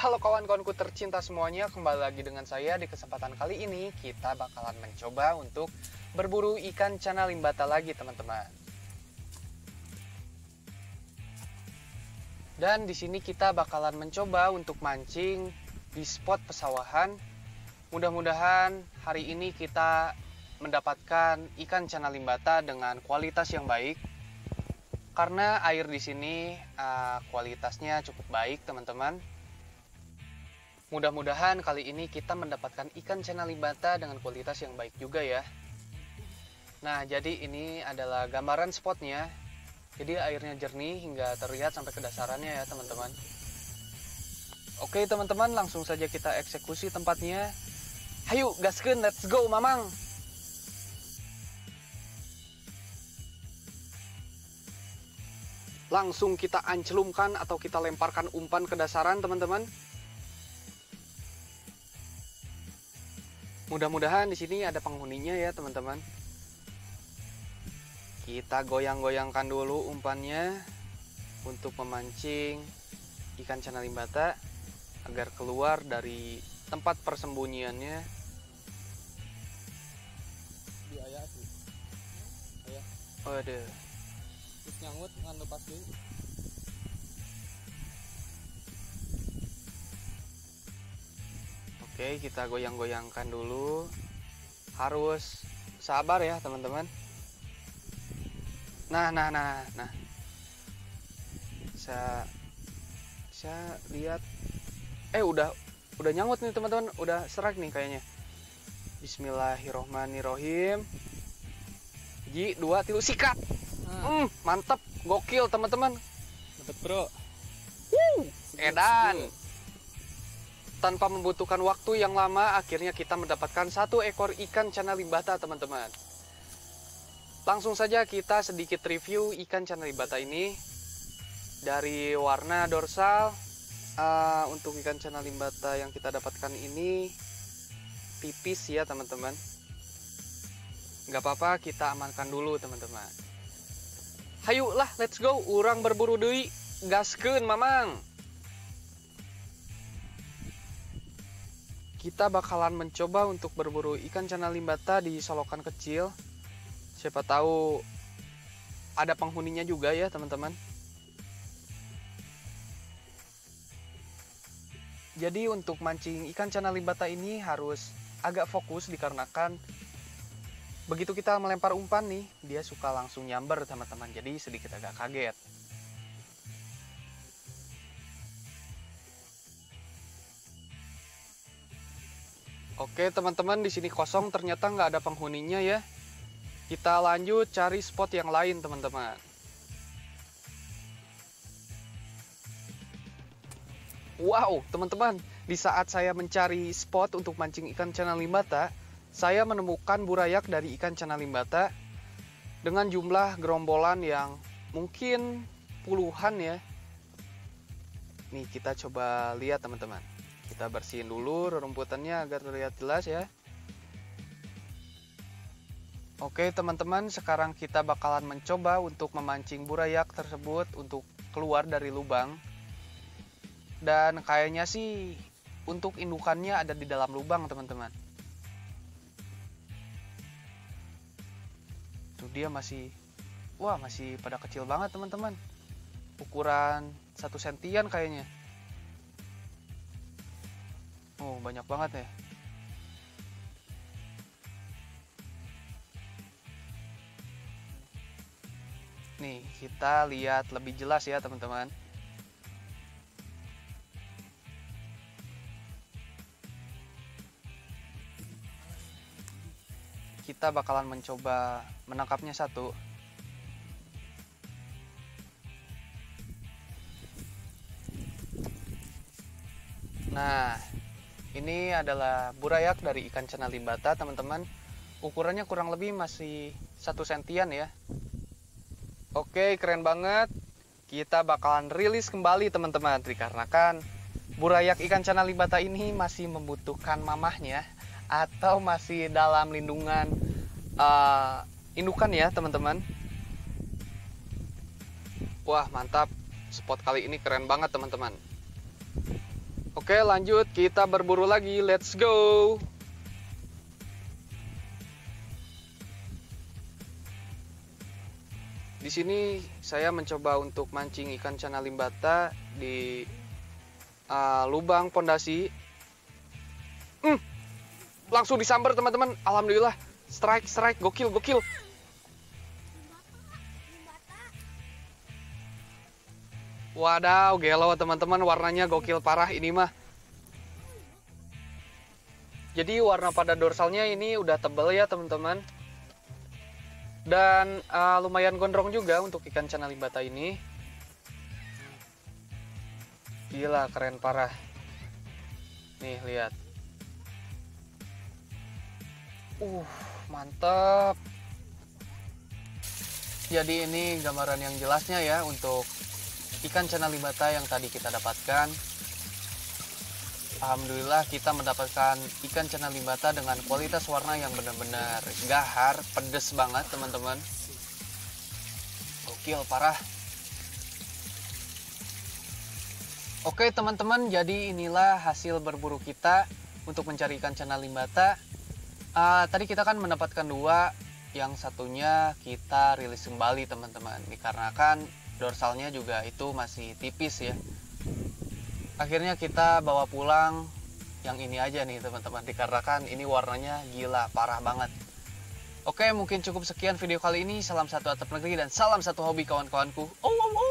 Halo kawan-kawanku tercinta semuanya, kembali lagi dengan saya. Di kesempatan kali ini kita bakalan mencoba untuk berburu ikan channa limbata lagi, teman-teman. Dan di sini kita bakalan mencoba untuk mancing di spot pesawahan. Mudah-mudahan hari ini kita mendapatkan ikan channa limbata dengan kualitas yang baik. Karena air di sini kualitasnya cukup baik, teman-teman. Mudah-mudahan kali ini kita mendapatkan ikan channa limbata dengan kualitas yang baik juga ya. Nah, jadi ini adalah gambaran spotnya. Jadi airnya jernih hingga terlihat sampai ke dasarannya ya, teman-teman. Oke, teman-teman, langsung saja kita eksekusi tempatnya. Hayu, gaskeun, let's go, Mamang! Langsung kita ancelumkan atau kita lemparkan umpan ke dasaran, teman-teman. Mudah-mudahan di sini ada penghuninya ya, teman-teman. Kita goyang-goyangkan dulu umpannya untuk memancing ikan channa limbata agar keluar dari tempat persembunyiannya. Waduh. Terus nyangkut ngan lepas dulu. Oke, kita goyang-goyangkan dulu. Harus sabar ya, teman-teman. Nah. Saya lihat udah nyangkut nih, teman-teman. Udah serak nih kayaknya. Bismillahirrohmanirrohim. Ji, 2, 3, sikat. Mantep, gokil, teman-teman. Mantep, bro. Edan. Tanpa membutuhkan waktu yang lama, akhirnya kita mendapatkan satu ekor ikan channa limbata, teman-teman. Langsung saja kita sedikit review ikan channa limbata ini. Dari warna dorsal, untuk ikan channa limbata yang kita dapatkan ini tipis ya, teman-teman. Nggak apa-apa, kita amankan dulu, teman-teman. Hayu lah, let's go, urang berburu deui, gaskeun, Mamang. Kita bakalan mencoba untuk berburu ikan channa limbata di solokan kecil. Siapa tahu ada penghuninya juga ya, teman-teman. Jadi untuk mancing ikan channa limbata ini harus agak fokus dikarenakan begitu kita melempar umpan nih, dia suka langsung nyamber, teman-teman. Jadi sedikit agak kaget. Oke, teman-teman, di sini kosong, ternyata nggak ada penghuninya ya. Kita lanjut cari spot yang lain, teman-teman. Wow, teman-teman, di saat saya mencari spot untuk mancing ikan channa limbata, saya menemukan burayak dari ikan channa limbata dengan jumlah gerombolan yang mungkin puluhan ya. Nih, kita coba lihat, teman-teman. Kita bersihin dulu rumputannya agar terlihat jelas ya. Oke, teman-teman, sekarang kita bakalan mencoba untuk memancing burayak tersebut untuk keluar dari lubang. Dan kayaknya sih untuk indukannya ada di dalam lubang, teman-teman. Tuh dia masih pada kecil banget, teman-teman. Ukuran 1 sentian kayaknya. Oh, banyak banget ya. Nih, kita lihat lebih jelas ya, teman-teman. Kita bakalan mencoba menangkapnya satu. Nah, ini adalah burayak dari ikan channa limbata, teman-teman. Ukurannya kurang lebih masih 1 sentian ya. Oke, keren banget. Kita bakalan rilis kembali, teman-teman, dikarenakan burayak ikan channa limbata ini masih membutuhkan mamahnya atau masih dalam lindungan indukan ya, teman-teman. Wah, mantap. Spot kali ini keren banget, teman-teman. Oke, lanjut kita berburu lagi. Let's go. Di sini saya mencoba untuk mancing ikan channa limbata di lubang pondasi. Langsung disambar teman-teman. Alhamdulillah. Strike, gokil. Wadaw, gelo teman-teman, warnanya gokil parah ini mah. Jadi warna pada dorsalnya ini udah tebel ya teman-teman. Dan lumayan gondrong juga untuk ikan channa limbata ini. Gila, keren parah. Nih, lihat. Mantap. Jadi ini gambaran yang jelasnya ya untuk ikan channa limbata yang tadi kita dapatkan. Alhamdulillah kita mendapatkan ikan channa limbata dengan kualitas warna yang benar-benar gahar, pedes banget teman-teman. Gokil parah. Oke teman-teman, jadi inilah hasil berburu kita untuk mencari ikan channa limbata. Tadi kita kan mendapatkan dua, yang satunya kita rilis kembali teman-teman, dikarenakan dorsalnya juga itu masih tipis ya. Akhirnya kita bawa pulang yang ini aja nih teman-teman, dikarenakan ini warnanya gila parah banget. Oke, mungkin cukup sekian video kali ini. Salam satu atap negeri dan salam satu hobi kawan-kawanku.